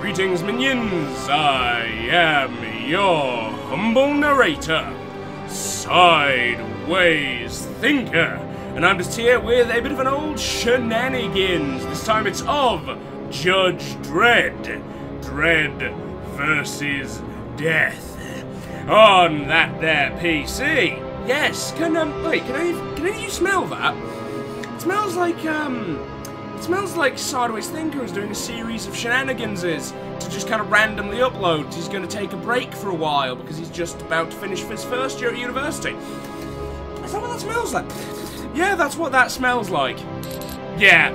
Greetings, minions! I am your humble narrator, Sideways Thinker, and I'm just here with a bit of an old shenanigans. This time it's of Judge Dredd, Dredd versus Death, on that there PC. Yes, can you smell that? It smells like, it smells like Sideways Thinker is doing a series of shenaniganses to just kind of randomly upload. He's going to take a break for a while because he's just about to finish his first year at university. Is that what that smells like? Yeah, that's what that smells like. Yeah,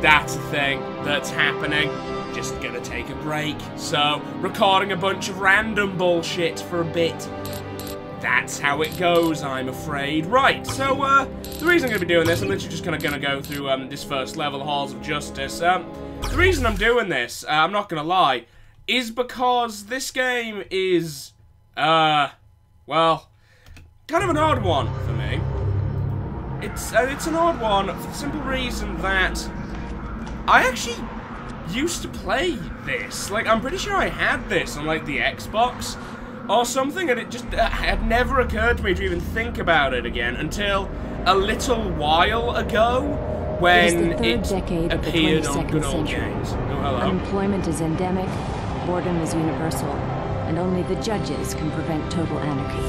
that's a thing that's happening. Just going to take a break. So, recording a bunch of random bullshit for a bit. That's how it goes, I'm afraid. Right, so, the reason I'm going to be doing this, I'm literally just kind of going to go through this first level of Halls of Justice. The reason I'm doing this, I'm not going to lie, is because this game is, well, kind of an odd one for me. It's an odd one for the simple reason that I actually used to play this. Like, I'm pretty sure I had this on, like, the Xbox or something, and it just had never occurred to me to even think about it again until a little while ago when it appeared on Good Old Games. Oh, hello. Unemployment is endemic, boredom is universal, and only the judges can prevent total anarchy.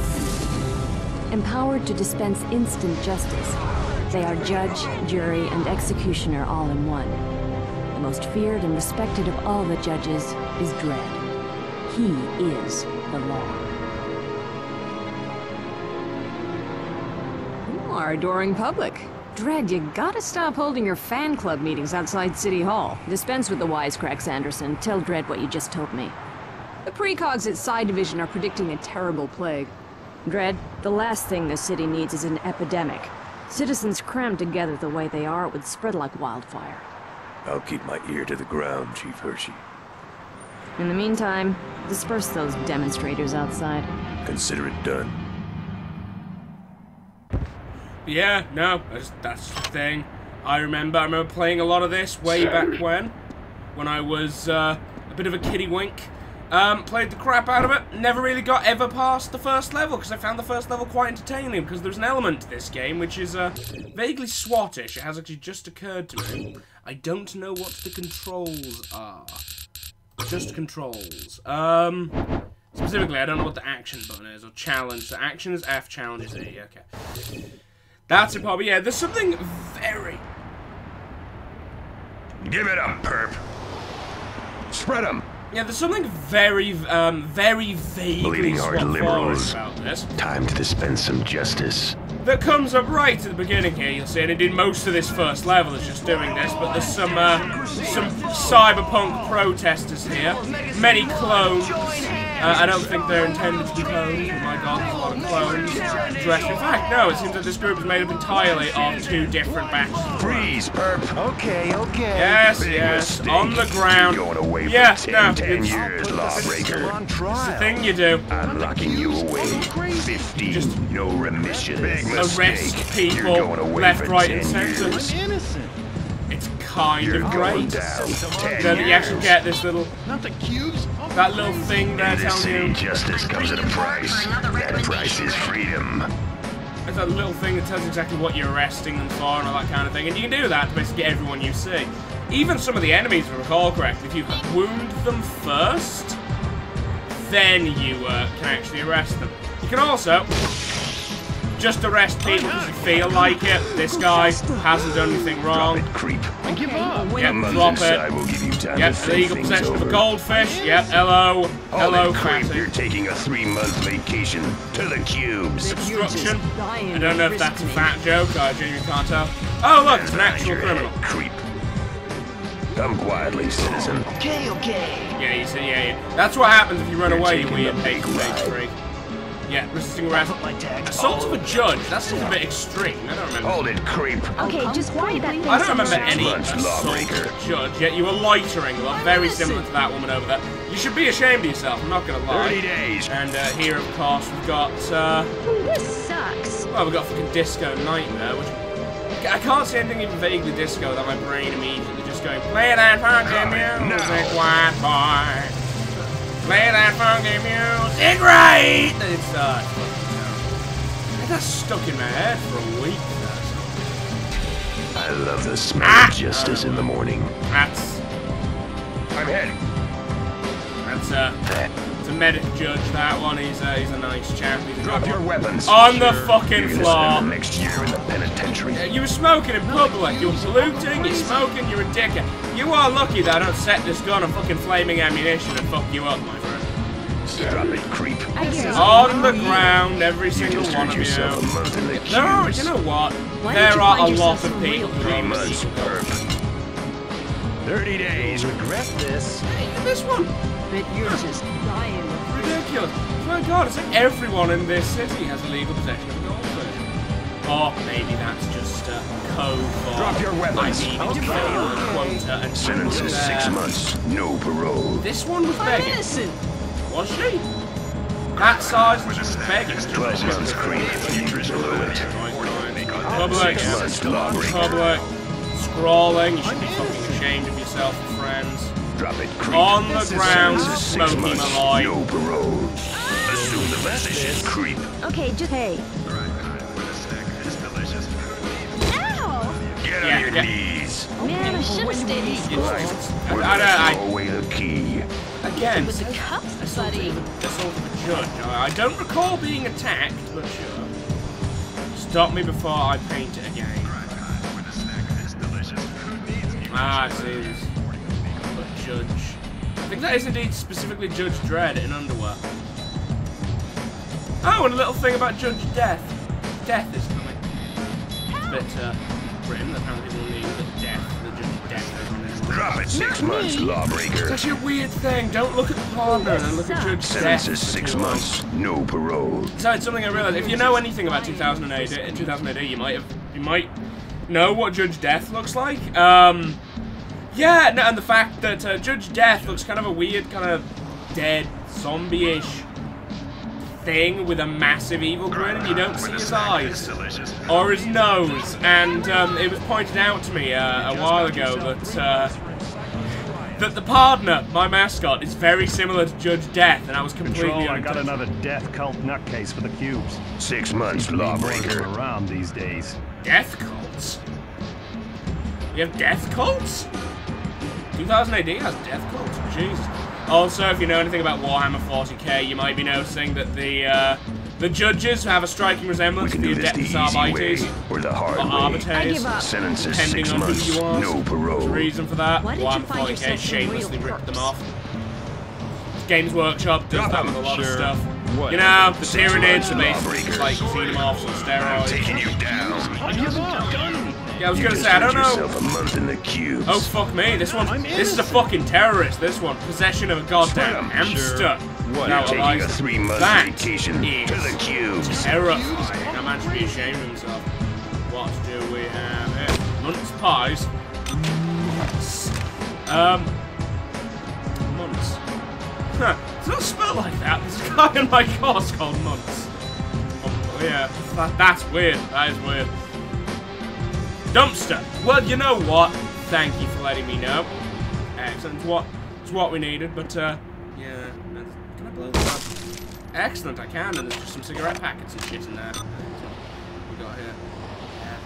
Empowered to dispense instant justice, they are judge, jury, and executioner all in one. The most feared and respected of all the judges is Dredd. He is the law. You are adoring public. Dredd, you gotta stop holding your fan club meetings outside City Hall. Dispense with the wisecracks, Anderson. Tell Dredd what you just told me. The precogs at Psy Division are predicting a terrible plague. Dredd, the last thing this city needs is an epidemic. Citizens crammed together the way they are, it would spread like wildfire. I'll keep my ear to the ground, Chief Hershey. In the meantime, disperse those demonstrators outside. Consider it done. Yeah, no, that's the thing. I remember playing a lot of this way back when I was a bit of a kiddie wink. Played the crap out of it, never really got ever past the first level, because I found the first level quite entertaining, because there's an element to this game which is vaguely SWAT-ish. It has actually just occurred to me. I don't know what the controls are. Just controls. Specifically, I don't know what the action button is, or challenge. So action is F, challenge is E, okay. That's it, probably, yeah, there's something very... Give it up, perp. Spread them. Yeah, there's something very, very vaguely SWAT-ish about this. Time to dispense some justice. That comes up right at the beginning here, you'll see, and indeed most of this first level is just doing this, but there's some cyberpunk protesters here, many clones. I don't think they're intended to be clones. Oh my god, there's a lot of clones dressed. In fact, no, it seems that this group is made up entirely of two different batches. Freeze, perp. Okay, okay. Yes, yes, on the ground. Going away yeah, for 10 years, lawbreaker. It's the thing you do. I'm locking you away. 50, just no remission. Arrest people left, right, and center. It's kind of great that you actually get this little, that little thing there telling you. Justice comes at a price. That price is freedom. It's that little thing that tells you exactly what you're arresting them for and all that kind of thing, and you can do that to basically everyone you see. Even some of the enemies, if I recall correctly, if you wound them first, then you can actually arrest them. You can also just arrest people because you feel like it. This guy hasn't done anything wrong. Drop it, creep. And give up. Yep, drop it. Yep, illegal possession of a goldfish. Yep, hello. Hello, creep. You're taking a 3-month vacation to the cubes. Obstruction. I don't know if that's a fat joke. I genuinely can't tell. Oh, look, it's an actual criminal. Creep. Come quietly, citizen. Okay, okay. Yeah, you see, yeah. That's what happens if you run away, you weird big freak. Yeah, resisting arrest. Assault of a judge, that seems a bit extreme. I don't remember. Hold it, creep. Okay, just why that thing? I don't remember any assault of a judge, yet you were loitering. Well, very similar to that woman over there. You should be ashamed of yourself, I'm not gonna lie. 30 days. And here, of course, we've got, this sucks. Well, we've got fucking Disco Nightmare, which... I can't say anything even vaguely disco that my brain immediately just going, play that funky music, white boy. Play that funky music right! And it's, that's stuck in my head for a week. I love the smell of justice in the morning. That's... I'm heading. That's it's a medic judge, that one. He's a nice chap. Drop your weapons. On the fucking floor. The next year in the penitentiary. You were smoking in public. You're polluting. You're smoking. You're a dickhead. You are lucky that I don't set this gun on fucking flaming ammunition and fuck you up, my friend. Drop it, creep. On the ground, every single one of you. There are, you know what? There are a lot of people who are superb. 30 days, regret this. Hey, this one. But you're just dying. Ridiculous. My God, it's like everyone in this city has illegal possession of a goldfish. Or maybe that's just a code for. Drop your weapons. I need to kill a quota and sentence is 6 months, no parole. This one was begging. Innocent. Was she? That size was just begging. 12 months cream, future is ruined. Public, public, scrawling. You should be fucking ashamed of yourself, friends. Drop it, creep. On the ground, smoking alive. No parole. Assume the position, creep. Okay, just hey. Ow! Get on your knees. Man, I should have stayed in school. I throw away the key. Again, with the cups, buddy. Assault of a judge. I don't recall being attacked, but sure. Stop me before I paint it again. Ah, I see. But judge. I think that is indeed specifically Judge Dredd in underwear. Oh, and a little thing about Judge Death. Death is coming. It's a bit grim that apparently will leave the death. The Judge Death. Drop it, 6 months, lawbreaker. Such a weird thing. Don't look at the partner and look at Judge Death. Sentence is 6 months, no parole. Besides, something I realized: if you know anything about 2000 AD, you might know what Judge Death looks like. Yeah, no, and the fact that Judge Death looks kind of a weird, kind of dead, zombie-ish thing with a massive evil grin, and you don't see his eyes or his nose. And it was pointed out to me a while ago that the Pardner, my mascot, is very similar to Judge Death, and I was completely unimpressed. I got another death cult nutcase for the cubes. 6 months, lawbreaker. Around these days. Death cults? You have death cults? 2000 AD has death cults. Jesus. Also, if you know anything about Warhammer 40k, you might be noticing that the judges have a striking resemblance to the Adeptus Arbites or the Arbiters. Sentences 6 months, no parole. There's a reason for that. Warhammer 40k shamelessly ripped them off. Games Workshop does that with a lot of stuff. You know, the Tyranids are basically like xenomorphs and steroids. Taking you down. Yeah, I was gonna say, I don't know. Oh fuck me, this one, this is a fucking terrorist, this one. Possession of a goddamn hamster. What? Now, taking a 3 month vacation to the cubes. Terrifying. I imagine he'd be ashamed of himself. What do we have here? Munt's pies. Munts. Huh, it's not spelled like that. There's a guy in my course called Munts. Oh yeah, that's weird, that is weird. Dumpster. Well, you know what? Thank you for letting me know. Excellent. It's what we needed, but, yeah. Can I blow this up? Excellent, I can. And there's just some cigarette packets and shit in there. That's what we got here. And,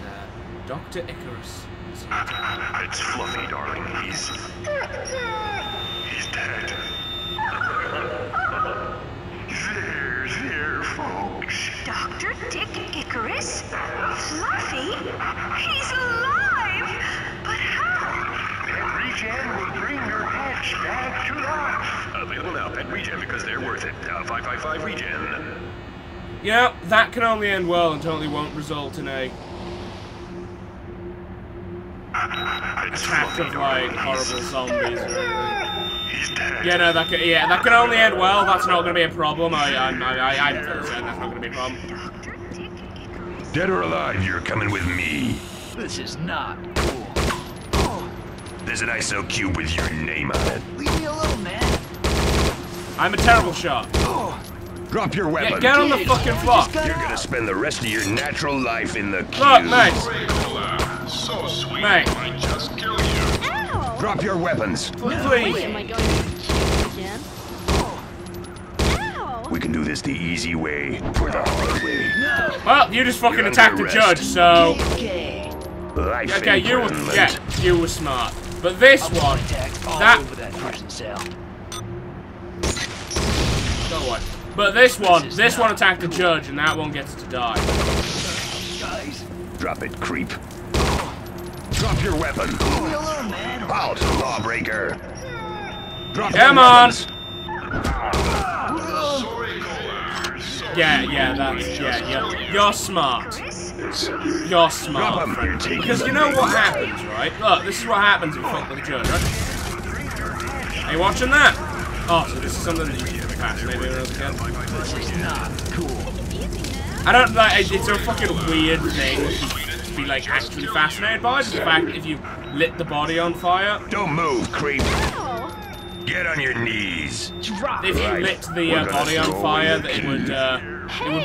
Dr. Icarus. It's Fluffy, darling. He's dead. There, folks. Dr. Dick Icarus? Fluffy? He's alive! But how? Pet Regen will bring your pets back to life. Available now, Pet Regen, because they're worth it. 555 Regen. You know, that can only end well and totally won't result in a... attack of, like, horrible zombies or anything. Yeah, no, that could only end well. That's not going to be a problem. I'm concerned that's not going to be a problem. Dead or alive, you're coming with me. This is not cool. There's an ISO cube with your name on it. Leave me alone, man. I'm a terrible shot. Drop your weapon. Yeah, get on the fucking floor. You're going to spend the rest of your natural life in the cube. Look, mate. So sweet. Mate. I just killed you. Ow. Drop your weapons. Wait, am I going again? Ow. We can do this the easy way or the hard way. No. Well, you just fucking attacked the judge, so... Okay, you were smart. But this one... But this one attacked the judge, and that one gets to die. Guys. Drop it, creep. Drop your weapon. Out, lawbreaker. Drop your weapons. Yeah, you're smart. You're smart. Because you know what happens, right? Look, this is what happens if you fuck with the judge, right? Are you watching that? Oh, so this is something that you can pass maybe when I was a kid. This is not cool. I don't like, it's a fucking weird thing to be like actually fascinated by, just the fact that if you lit the body on fire. Don't move, creep. Get on your knees. If you lit the body on fire, that it would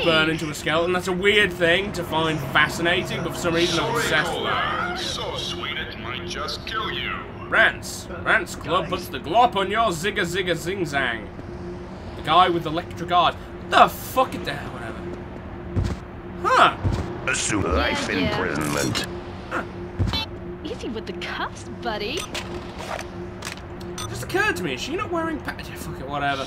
burn into a skeleton. That's a weird thing to find fascinating, but for some reason I'm obsessed with it. So sweet it might just kill you. Rance Club puts the glop on your zigga zigga zing zang. The guy with electric art. The fuck it there, whatever. Huh. Assume life imprisonment. Easy with the cuffs, buddy. It just occurred to me, is she not wearing pants? Fuck it, whatever.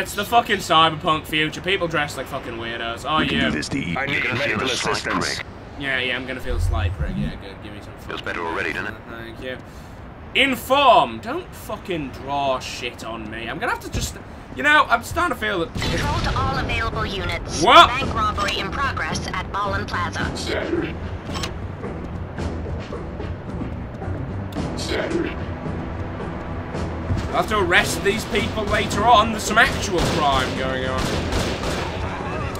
It's the fucking cyberpunk future. People dress like fucking weirdos. Oh, yeah. I need medical assistance. Yeah, I'm gonna feel a slight prick. Yeah, good. Give me some. Feels better already, doesn't it? Thank you. Inform! Don't fucking draw shit on me. I'm gonna have to just... You know, I'm starting to feel that. Control to all available units. What? Bank robbery in progress at Ballen Plaza. Saturday. I'll have to arrest these people later on. There's some actual crime going on.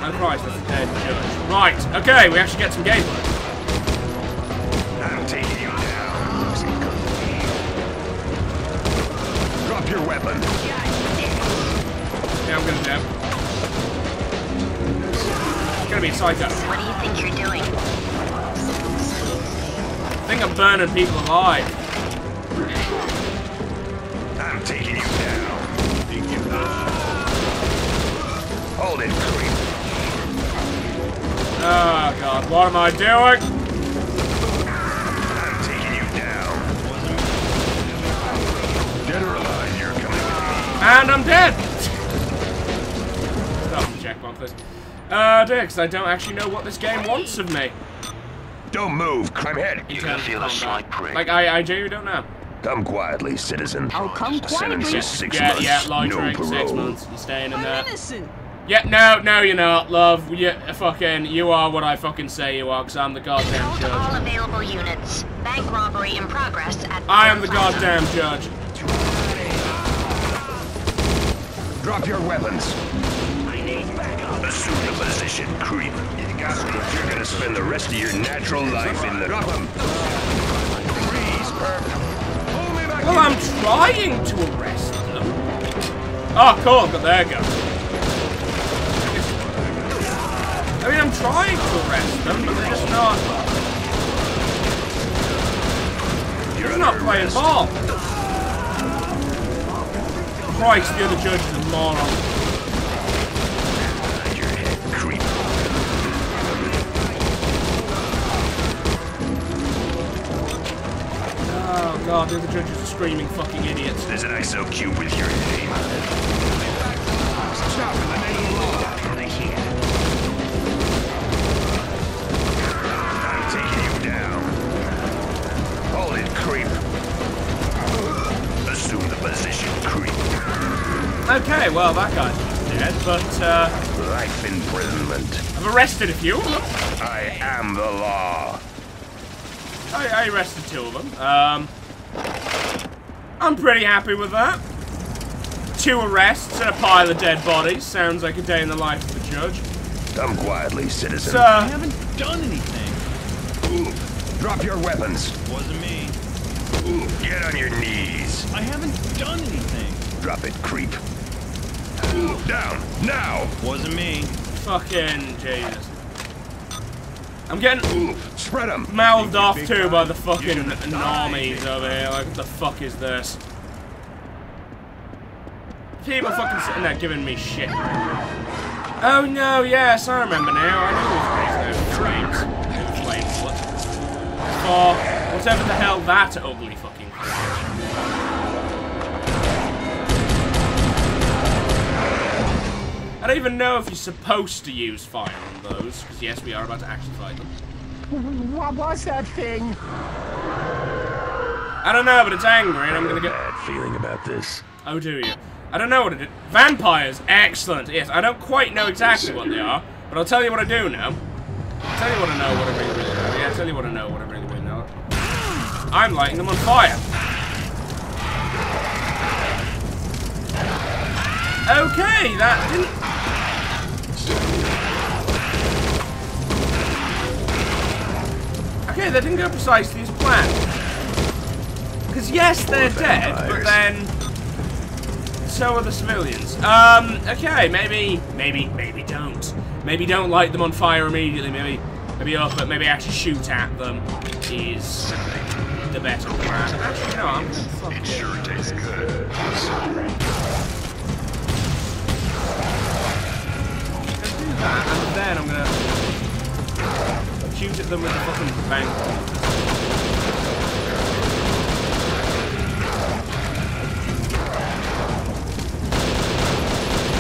Oh Christ, that's a dead judge. Right. Okay, we actually get some gameplay. I'm taking you down. Drop your weapon. Yeah, I'm gonna jump. It's gonna be a psycho. What do you think you're doing? I think I'm burning people alive. I'm taking you down. Hold it, creep. Oh god, what am I doing? I'm taking you down. Dead or alive, you're coming with me. And I'm dead! Dicks, I don't actually know what this game wants of me. Don't move, climb ahead. You can feel a slight prick. Like, I genuinely don't know. Come quietly, citizen. I'll come quietly. Six months. You're staying in there. Innocent. Yeah, no, you're not, love. You are what I fucking say you are, because I'm the goddamn judge. All available units. Bank robbery in progress at I am the goddamn judge. Drop your weapons. Assume the position, creep. You're gonna spend the rest of your natural life in the... Well, I'm trying to arrest them. Oh, cool, but there goes. I mean, I'm trying to arrest them, but they're just not... You're not playing ball. Christ, the other judge is a moron. Oh god, the other judges are screaming fucking idiots. There's an ISO cube with your name on it. Stop in the name of law. I'm taking you down. Hold it, creep. Assume the position, creep. Okay, well that guy's dead, but life imprisonment. I've arrested a few of them. I am the law. I arrested two of them. I'm pretty happy with that. 2 arrests and a pile of dead bodies. Sounds like a day in the life of the judge. Come quietly, citizen. I haven't done anything. Ooh, drop your weapons. Wasn't me. Ooh, get on your knees. I haven't done anything. Drop it, creep. Ooh, down, now. Wasn't me. Fucking Jesus. I'm getting mouthed off too by the fucking normies over here. Like, what the fuck is this? People fucking sitting there giving me shit. Oh no, yes, I remember now. I knew these flames. Those flames, what? Or whatever the hell that ugly fucking thing. I don't even know if you're supposed to use fire on those, because yes, we are about to actually fight them. What was that thing? I don't know, but it's angry, and I'm gonna get a bad feeling about this. Oh, do you? I don't know what it is. Vampires! Excellent! Yes, I don't quite know exactly what they are, but I'll tell you what I do know. I'll tell you what I know, what I really know. Yeah, I'll tell you what I know, what I really know. I'm lighting them on fire. Okay, that didn't... Okay, that didn't go precisely as planned. Because yes, they're dead, but then... So are the civilians. Okay, maybe don't. Maybe don't light them on fire immediately. Maybe off, but maybe actually shoot at them is the better plan. Actually, no, I'm fucking... It sure tastes good. I'm sorry. I'm gonna do that, and then I'm gonna shoot at them with the fucking bang.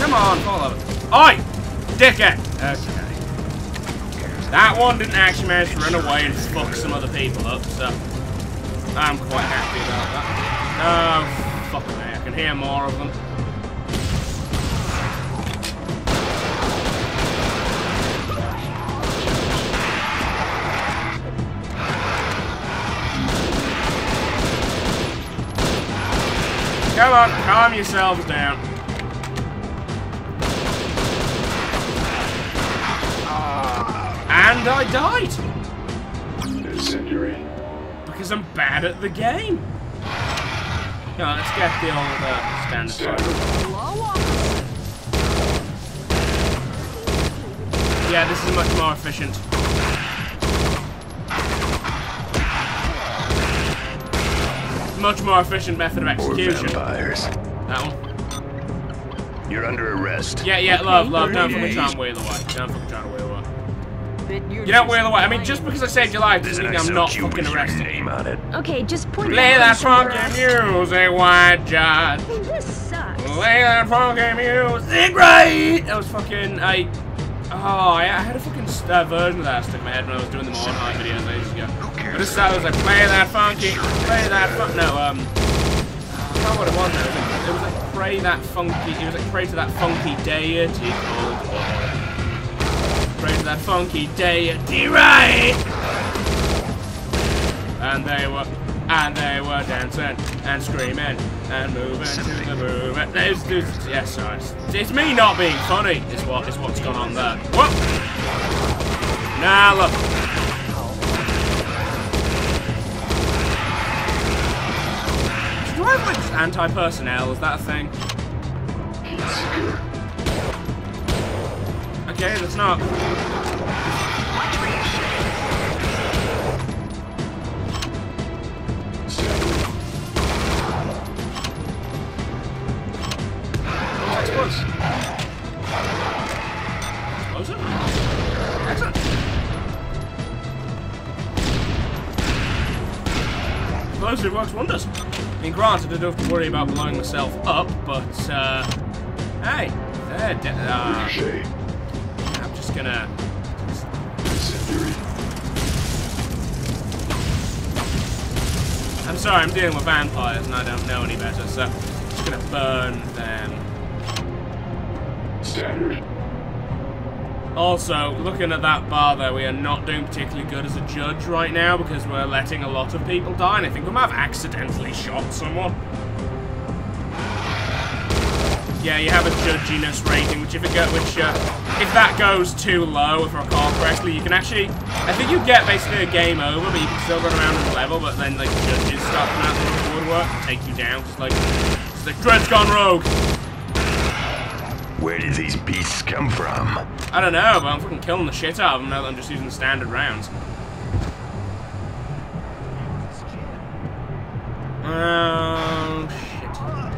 Come on, fall over. Oi! Dickhead! Okay. That one didn't actually manage to run away and fuck some other people up, so... I'm quite happy about that. Oh, fuck me. I can hear more of them. Come on, calm yourselves down. And I died! No century. Because I'm bad at the game! No, let's get the old standard fire. Yeah, this is much more efficient. Much more efficient method of execution. That one. You're under arrest. Yeah, yeah, love, don't fucking try and wheel away. Don't fucking try and wheel away. You don't wheel away. I mean, just because I saved your life doesn't mean I'm not fucking arrested. Okay, just point. Play that funky music, white judge. This sucks. Play that funky music, right? That was fucking. I had a fucking version of that stuck in my head when I was doing the more online videos ages ago. But this time I was like, play that funky, play that fun. No, I can't remember what it was. It was like pray that funky. It was like pray to that funky deity called. Pray to that funky deity, right? And they were dancing and screaming and moving to the movement. Yes, sorry. It's me not being funny is what's gone on there. Whoop! Now look. Do I have like anti-personnel? Is that a thing? Okay, that's not. Closer? Excellent. Closer works wonders. I mean, granted, I don't have to worry about blowing myself up, but hey, they're dead. Gonna I'm sorry, I'm dealing with vampires and I don't know any better, so I'm just gonna burn them. Standard. Also, looking at that bar there, we are not doing particularly good as a judge right now because we're letting a lot of people die, and I think we might have accidentally shot someone. Yeah, you have a judginess rating, which if that goes too low, if I recall correctly, you can actually, I think you get basically a game over, but you can still run around and level, but then like judges start coming out of the woodwork and take you down, just like Dredd's gone rogue. Where did these beasts come from? I don't know, but I'm fucking killing the shit out of them now that I'm just using the standard rounds. Oh, shit.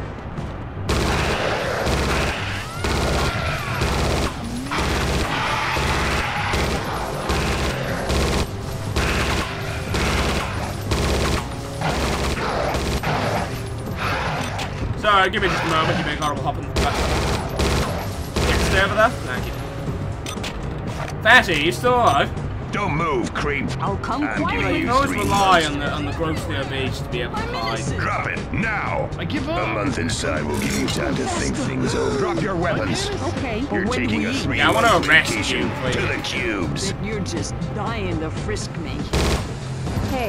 Sorry, give me just a moment, you big horrible hop in the back. Can't stay over there? Thank you. Fatty, you still alive? Don't move, creep. I'll come quietly. You can always rely on the grossly obese to be able to hide. Drop it, now! I give up. A month inside will give you time to think things over. Drop your weapons. Okay. You're taking a 3-month I want to arrest you, please. To the cubes. You're just dying to frisk me. Hey.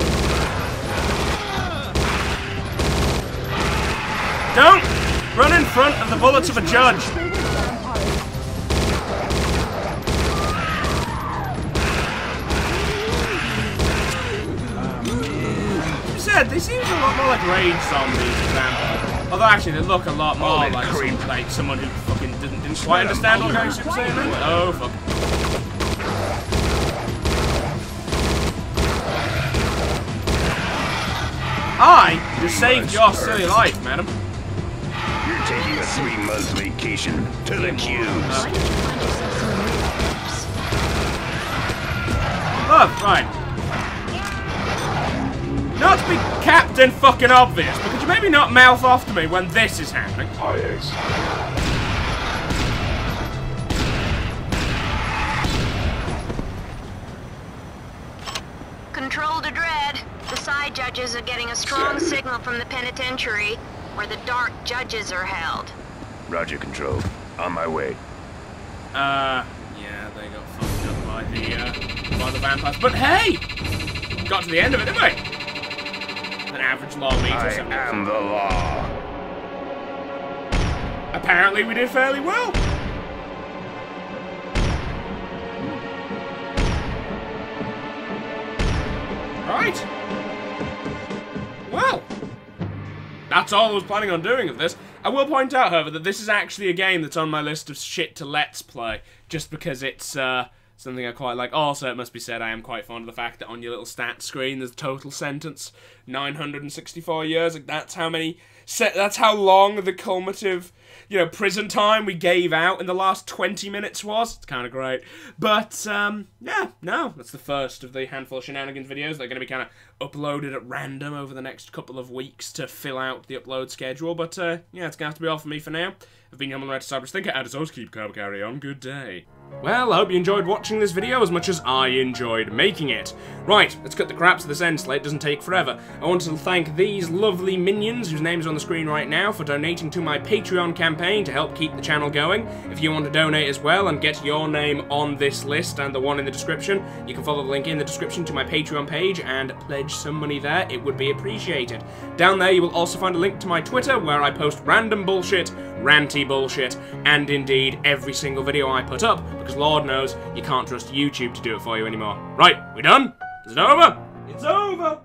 Don't run in front of the bullets of a judge. They seem a lot more like rage zombies than vampires. Although actually they look a lot more like someone who fucking didn't quite understand what going Super Saiyan. Oh fuck! I just saved your silly life, madam. You're taking a 3-month vacation to the cubes. Oh, right. Not to be Captain fucking obvious, but could you maybe not mouth off to me when this is happening? Oh, yes. Control to Dredd. The Psy judges are getting a strong signal from the penitentiary where the dark judges are held. Roger, Control. On my way. Yeah, they got fucked up by the vampires. But hey! Got to the end of it, didn't we? An average law meet or something. I am the law. Apparently we did fairly well. Right. Well, that's all I was planning on doing of this. I will point out, however, that this is actually a game that's on my list of shit to let's play, just because it's something I quite like. Also, it must be said, I am quite fond of the fact that on your little stat screen, there's a total sentence, 964 years. Like, that's how many. That's how long the cumulative, you know, prison time we gave out in the last 20 minutes was. It's kind of great. But yeah, no, that's the first of the handful of shenanigans videos. They're going to be kind of uploaded at random over the next couple of weeks to fill out the upload schedule. But yeah, it's going to have to be all for me for now. I've been Humble Red Cypress Thinker, and as always, keep calm, carry on. Good day. Well, I hope you enjoyed watching this video as much as I enjoyed making it. Right, let's cut the crap to this end slate, it doesn't take forever. I want to thank these lovely minions, whose names are on the screen right now, for donating to my Patreon campaign to help keep the channel going. If you want to donate as well and get your name on this list and the one in the description, you can follow the link in the description to my Patreon page and pledge some money there, it would be appreciated. Down there you will also find a link to my Twitter where I post random bullshit, ranty bullshit, and indeed every single video I put up, because Lord knows you can't trust YouTube to do it for you anymore. Right, we done? Is it over? It's over!